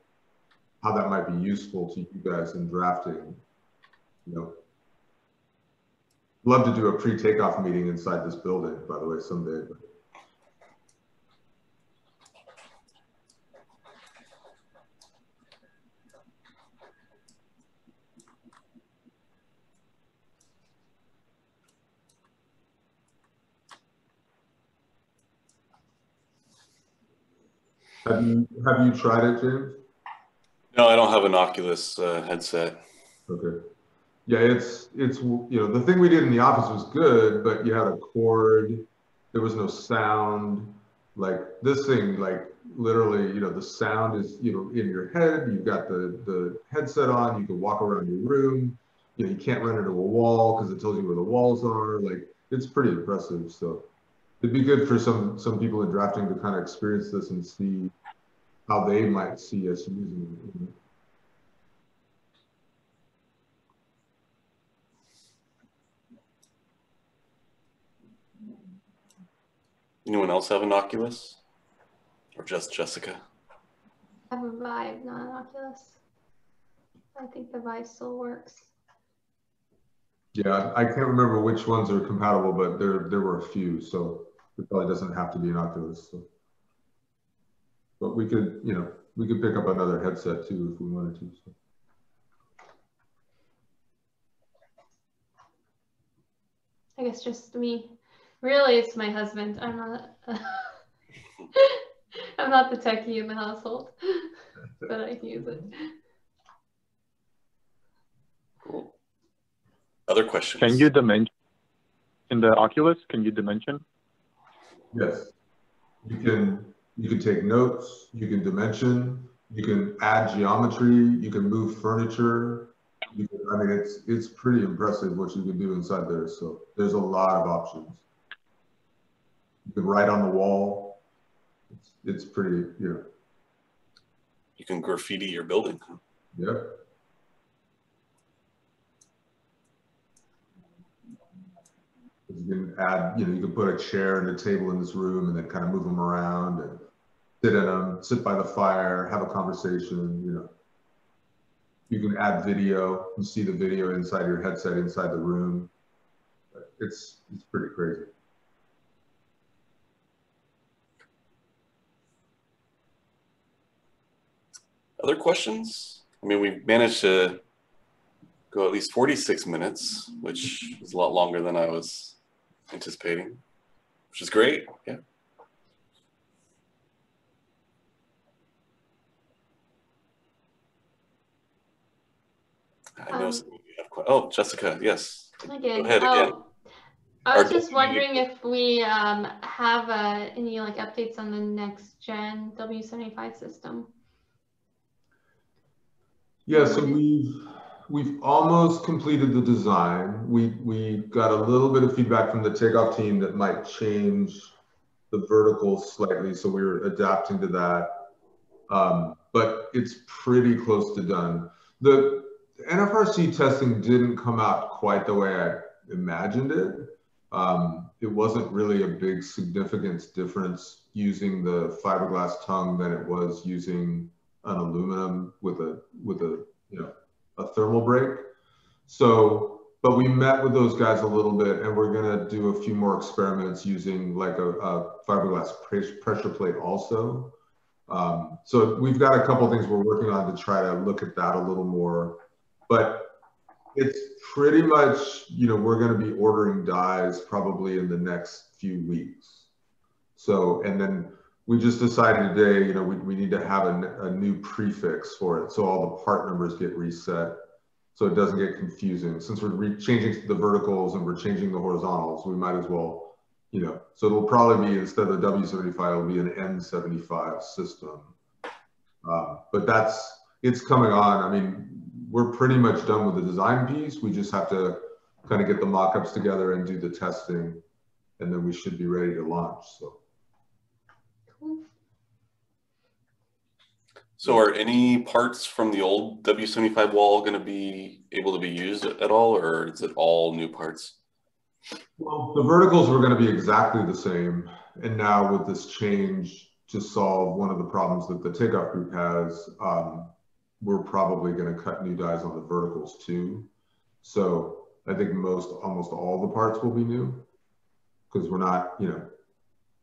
how that might be useful to you guys in drafting. You know, love to do a pre-takeoff meeting inside this building, by the way, someday. Have you, have you tried it, James? No, I don't have an Oculus uh, headset. Okay. Yeah, it's, it's, you know, the thing we did in the office was good, but you had a cord, there was no sound. Like this thing, like literally, you know, the sound is, you know, in your head, you've got the, the headset on, you can walk around your room, you know, you can't run into a wall because it tells you where the walls are. Like, it's pretty impressive, so. It'd be good for some some people in drafting to kind of experience this and see how they might see us using it. Anyone else have an Oculus, or just Jessica? I have a Vive, not an Oculus. I think the Vive still works. Yeah, I can't remember which ones are compatible, but there there were a few, so it probably doesn't have to be an Oculus. So. But we could, you know, we could pick up another headset too if we wanted to. So. I guess just me. Really, it's my husband. I'm not. Uh, I'm not the techie in the household, but I can use it. Cool. Other questions? Can you dimension in the Oculus? Can you dimension? Yes, you can. You can take notes. You can dimension. You can add geometry. You can move furniture. You can, I mean, it's it's pretty impressive what you can do inside there. So there's a lot of options. You can write on the wall. It's, it's pretty, you know. You can graffiti your building. Yep. Yeah. You can add, you know, you can put a chair and a table in this room and then kind of move them around and sit in them, sit by the fire, have a conversation, you know. You can add video and see the video inside your headset, inside the room. It's, it's pretty crazy. Other questions? I mean, we've managed to go at least forty-six minutes, which is a lot longer than I was anticipating, which is great. Yeah. I know um, some of you have quite, oh, Jessica, yes. Okay. Go ahead oh, again. I was Our just wondering if we um, have uh, any like updates on the next gen W seventy-five system. Yeah, so we've we've almost completed the design. We, we got a little bit of feedback from the takeoff team that might change the vertical slightly, so we were adapting to that. Um, but it's pretty close to done. The N F R C testing didn't come out quite the way I imagined it. Um, it wasn't really a big significance difference using the fiberglass tongue than it was using an aluminum with a, with a, you know, a thermal break. So, but we met with those guys a little bit, and we're gonna do a few more experiments using like a, a fiberglass pressure plate also. Um, so we've got a couple things we're working on to try to look at that a little more, but it's pretty much, you know, we're going to be ordering dies probably in the next few weeks. So, and then we just decided today, you know, we, we need to have a, a new prefix for it. So all the part numbers get reset. So it doesn't get confusing. Since we're re changing the verticals and we're changing the horizontals, we might as well, you know, so it'll probably be, instead of a W seventy-five, it'll be an N seventy-five system. Uh, but that's, it's coming on. I mean, we're pretty much done with the design piece. We just have to kind of get the mock-ups together and do the testing, and then we should be ready to launch, so. Cool. So are any parts from the old W seventy-five wall gonna be able to be used at all, or is it all new parts? Well, the verticals were gonna be exactly the same, and now with this change to solve one of the problems that the takeoff group has, um, we're probably going to cut new dies on the verticals too. So I think most, almost all the parts will be new, because we're not, you know,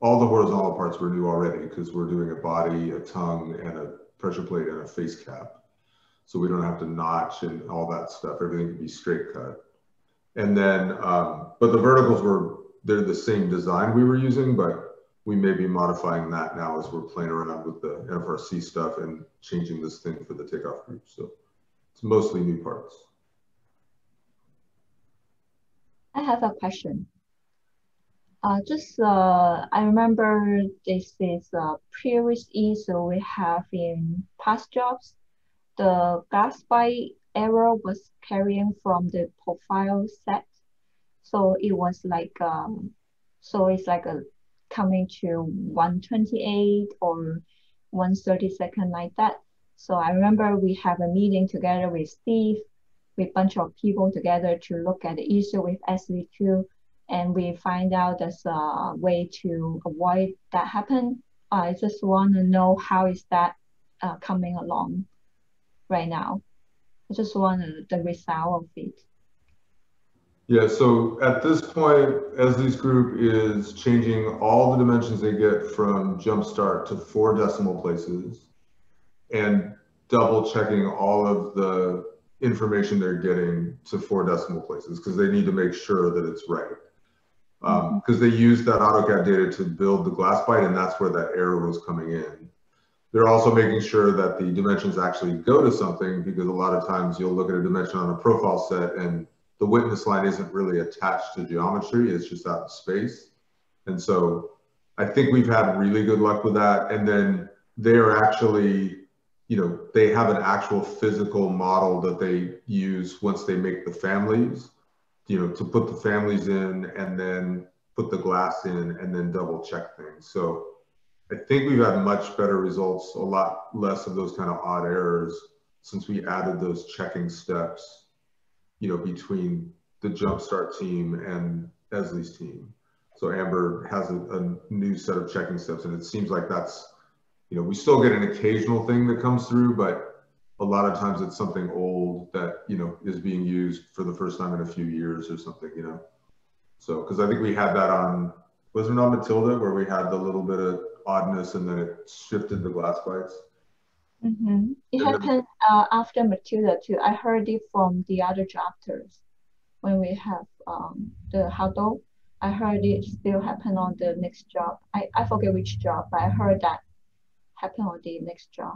all the horizontal parts were new already, because we're doing a body, a tongue, and a pressure plate and a face cap. So we don't have to notch and all that stuff. Everything can be straight cut. And then, um, but the verticals were, they're the same design we were using, but we may be modifying that now as we're playing around with the N F R C stuff and changing this thing for the takeoff group. So it's mostly new parts. I have a question. Uh, just, uh, I remember this is uh, previous E S O we have in past jobs. The glass by arrow was carrying from the profile set. So it was like, um, so it's like a, coming to one twenty-eight or one thirty-second like that. So I remember we have a meeting together with Steve, with a bunch of people together to look at the issue with Ezlie too, and we find out there's a way to avoid that happen. I just want to know how is that uh, coming along right now. I just want the result of it. Yeah, so at this point, Eslie's group is changing all the dimensions they get from jumpstart to four decimal places and double checking all of the information they're getting to four decimal places, because they need to make sure that it's right. Um, because they used that AutoCAD data to build the glass bite, and that's where that error was coming in. They're also making sure that the dimensions actually go to something, because a lot of times you'll look at a dimension on a profile set and the witness line isn't really attached to geometry, it's just out in space. And so I think we've had really good luck with that. And then they are actually, you know, they have an actual physical model that they use once they make the families, you know, to put the families in and then put the glass in and then double check things. So I think we've had much better results, a lot less of those kind of odd errors since we added those checking steps, you know, between the Jumpstart team and Eslie's team. So Amber has a, a new set of checking steps, and it seems like that's, you know, we still get an occasional thing that comes through, but a lot of times it's something old that, you know, is being used for the first time in a few years or something, you know. So, because I think we had that on, wasn't it on Matilda, where we had the little bit of oddness and then it shifted the glass bites? Mm-hmm. It happened uh, after Matilda too. I heard it from the other chapters when we have um, the huddle. I heard it still happen on the next job. I, I forget which job, but I heard that happen on the next job.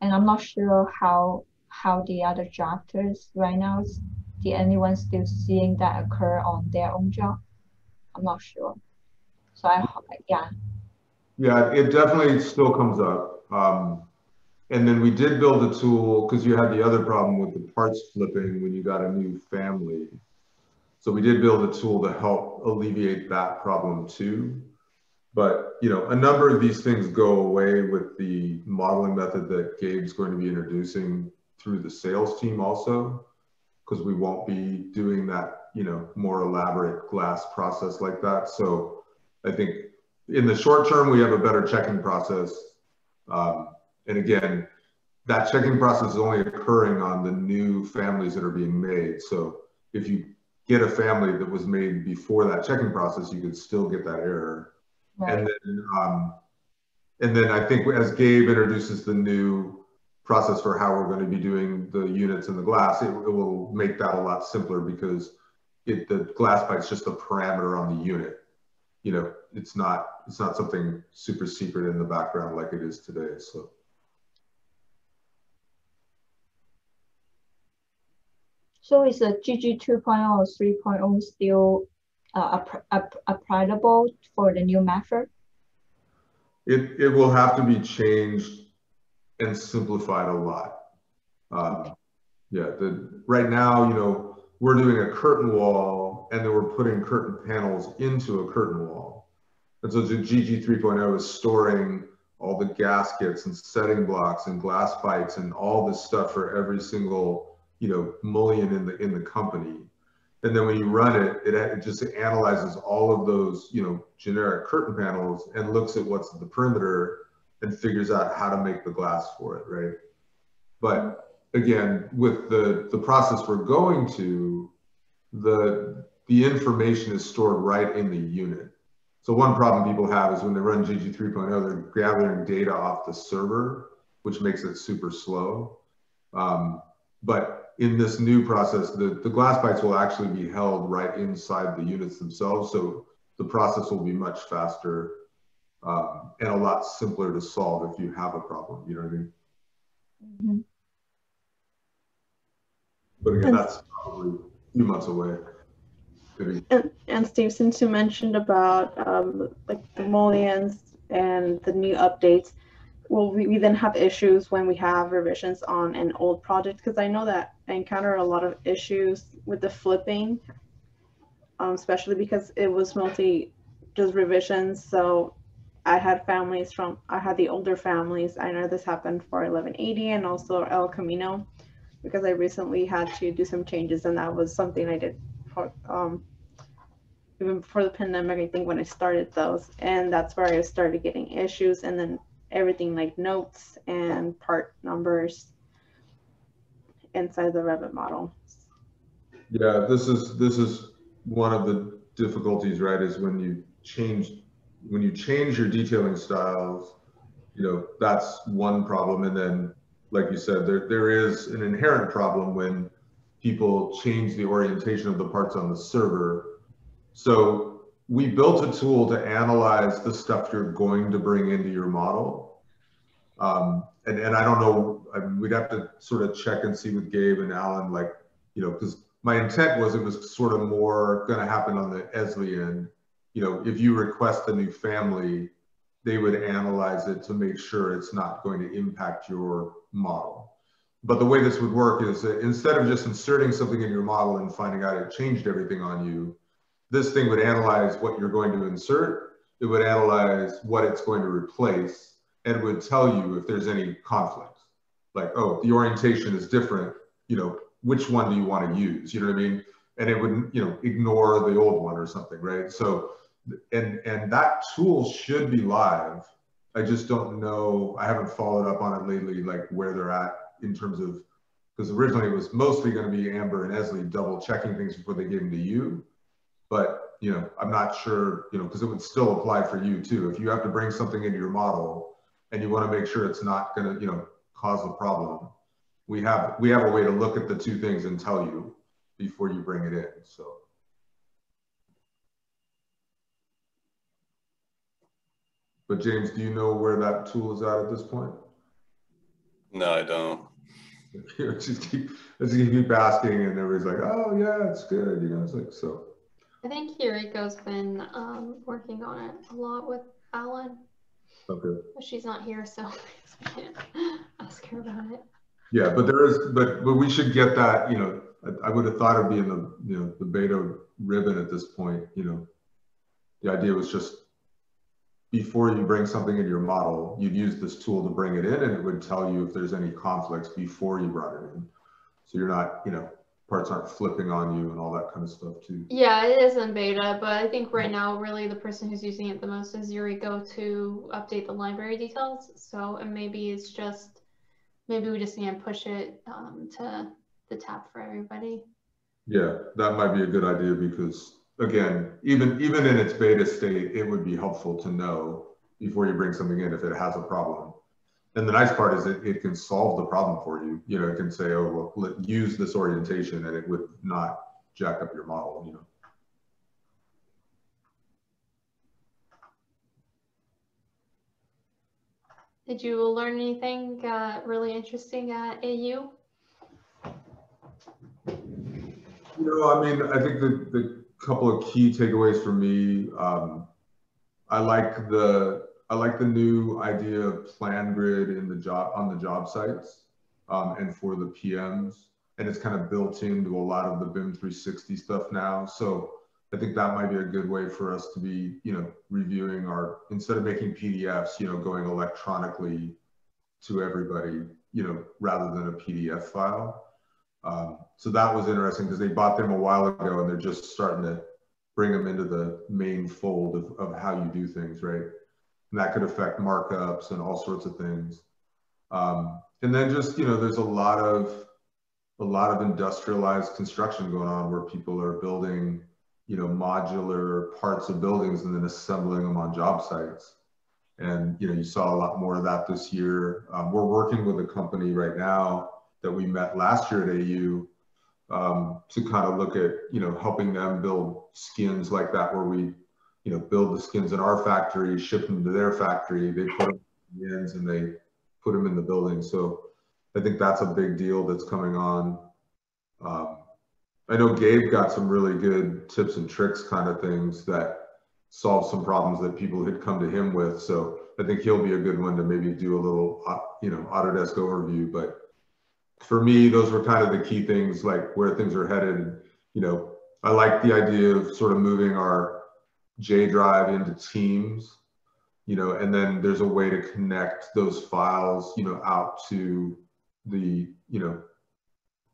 And I'm not sure how how the other chapters right now, did anyone still seeing that occur on their own job? I'm not sure. So I, yeah. Yeah, it definitely still comes up. Um, And then we did build a tool because you had the other problem with the parts flipping when you got a new family. So we did build a tool to help alleviate that problem too. But, you know, a number of these things go away with the modeling method that Gabe's going to be introducing through the sales team also, because we won't be doing that, you know, more elaborate glass process like that. So I think in the short term, we have a better checking process. Um, and again, that checking process is only occurring on the new families that are being made. So if you get a family that was made before that checking process, you could still get that error. Right. And then, um, and then I think as Gabe introduces the new process for how we're going to be doing the units in the glass, it, it will make that a lot simpler because it, the glass pipe's just a parameter on the unit. You know, it's not it's not something super secret in the background like it is today. So. So is the G G two point oh or three point oh still Uh, applicable for the new method? It, it will have to be changed and simplified a lot. Um, okay. Yeah, the, right now, you know, we're doing a curtain wall and then we're putting curtain panels into a curtain wall. And so the G G three point oh is storing all the gaskets and setting blocks and glass pipes and all this stuff for every single, you know, mullion in the, in the company. And then when you run it, it, it just analyzes all of those, you know, generic curtain panels and looks at what's at the perimeter and figures out how to make the glass for it, right? But again, with the, the process we're going to, the, the information is stored right in the unit. So one problem people have is when they run G G three point oh, they're gathering data off the server, which makes it super slow. Um, but in this new process, the, the glass pipes will actually be held right inside the units themselves. So the process will be much faster um, and a lot simpler to solve if you have a problem, you know what I mean? Mm-hmm. But again, and, that's probably a few months away. Maybe. And, and Steve, since you mentioned about um, like the mullions and the new updates, will we, we then have issues when we have revisions on an old project? Because I know that I encounter a lot of issues with the flipping, um, especially because it was mostly just revisions. So I had families from, I had the older families. I know this happened for eleven eighty and also El Camino, because I recently had to do some changes, and that was something I did for, um, even before the pandemic, I think, when I started those. And that's where I started getting issues, and then everything like notes and part numbers inside the Revit model. Yeah, this is this is one of the difficulties, right? Is when you change when you change your detailing styles, you know, that's one problem. And then, like you said, there there is an inherent problem when people change the orientation of the parts on the server. So we built a tool to analyze the stuff you're going to bring into your model. Um, and, and I don't know, I mean, we'd have to sort of check and see with Gabe and Alan, like, you know, because my intent was it was sort of more gonna happen on the Ezlie end. You know, if you request a new family, they would analyze it to make sure it's not going to impact your model. But the way this would work is that instead of just inserting something in your model and finding out it changed everything on you, this thing would analyze what you're going to insert, it would analyze what it's going to replace, and it would tell you if there's any conflict. Like, oh, the orientation is different, you know, which one do you want to use, you know what I mean? And it would, you know, ignore the old one or something, right? So, and, and that tool should be live. I just don't know, I haven't followed up on it lately, like where they're at in terms of, because originally it was mostly going to be Amber and Ezlie double checking things before they gave them to you. But, you know, I'm not sure, you know, because it would still apply for you too. If you have to bring something into your model and you want to make sure it's not going to, you know, cause a problem, we have we have a way to look at the two things and tell you before you bring it in, so. But James, do you know where that tool is at at this point? No, I don't. just, keep, just keep asking and everybody's like, oh yeah, it's good, you know, it's like, so. I think Yuriko's been um, working on it a lot with Alan. Okay. But she's not here, so I can't ask her about it. Yeah, but there is, but but we should get that. You know, I, I would have thought it'd be in the you know the beta ribbon at this point. You know, the idea was just before you bring something into your model, you'd use this tool to bring it in, and it would tell you if there's any conflicts before you brought it in. So you're not, you know, parts aren't flipping on you and all that kind of stuff too. Yeah, it is in beta, but I think right now, really the person who's using it the most is Yuriko to update the library details. So, and maybe it's just, maybe we just need to push it um, to the tab for everybody. Yeah, that might be a good idea because again, even even in its beta state, it would be helpful to know before you bring something in if it has a problem. And the nice part is it, it can solve the problem for you. You know, it can say, oh, well, let, use this orientation and it would not jack up your model, you know. Did you learn anything uh, really interesting at A U? You know, I mean, I think the, the couple of key takeaways for me, um, I like the, I like the new idea of plan grid in the job on the job sites um, and for the P Ms, and it's kind of built into a lot of the BIM three sixty stuff now. So I think that might be a good way for us to be, you know, reviewing our, instead of making P D Fs, you know, going electronically to everybody, you know, rather than a P D F file. Um, so that was interesting because they bought them a while ago and they're just starting to bring them into the main fold of, of how you do things, right? And that could affect markups and all sorts of things. Um, and then just, you know, there's a lot of, a lot of industrialized construction going on where people are building, you know, modular parts of buildings and then assembling them on job sites. And, you know, you saw a lot more of that this year. Um, we're working with a company right now that we met last year at A U um, to kind of look at, you know, helping them build skins like that where we, you know, build the skins in our factory, ship them to their factory, they put them in the ends and they put them in the building. So I think that's a big deal that's coming on. Um, I know Gabe got some really good tips and tricks kind of things that solve some problems that people had come to him with. So I think he'll be a good one to maybe do a little, you know, Autodesk overview. But for me, those were kind of the key things, like where things are headed. You know, I like the idea of sort of moving our J drive into Teams, you know, and then there's a way to connect those files, you know, out to the, you know,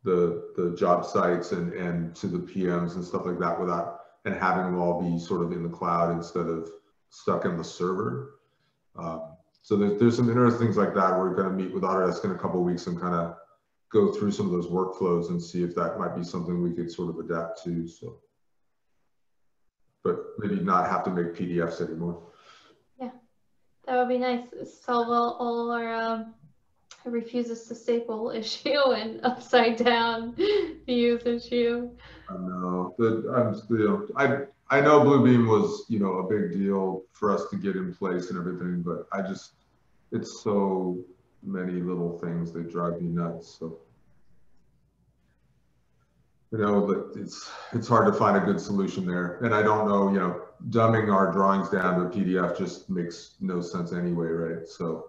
the the job sites and, and to the P Ms and stuff like that without, and having them all be sort of in the cloud instead of stuck in the server. Um, so there's, there's some interesting things like that. We're going to meet with Autodesk in a couple of weeks and kind of go through some of those workflows and see if that might be something we could sort of adapt to. So. But maybe not have to make P D Fs anymore. Yeah, that would be nice. Solve all, all our um, refuses to staple issue and upside down views issue. I know. The, I'm, you know, I I know Bluebeam was you know a big deal for us to get in place and everything, but I just it's so many little things that drive me nuts. So. You know, but it's it's hard to find a good solution there. And I don't know, you know, dumbing our drawings down to a P D F just makes no sense anyway, right? So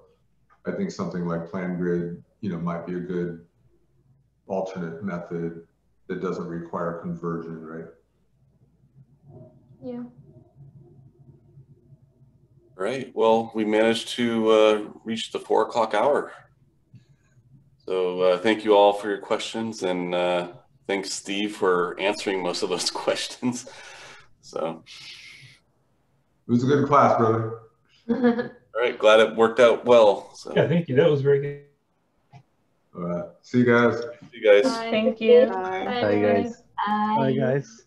I think something like Plan Grid, you know, might be a good alternate method that doesn't require conversion, right? Yeah. All right. Well, we managed to uh, reach the four o'clock hour. So uh, thank you all for your questions and uh, thanks, Steve, for answering most of those questions. So it was a good class, brother. All right, glad it worked out well. So. Yeah, thank you. That was very good. All right, see you guys. See you guys. Bye. Thank you. Bye, Bye guys. Bye, Bye guys.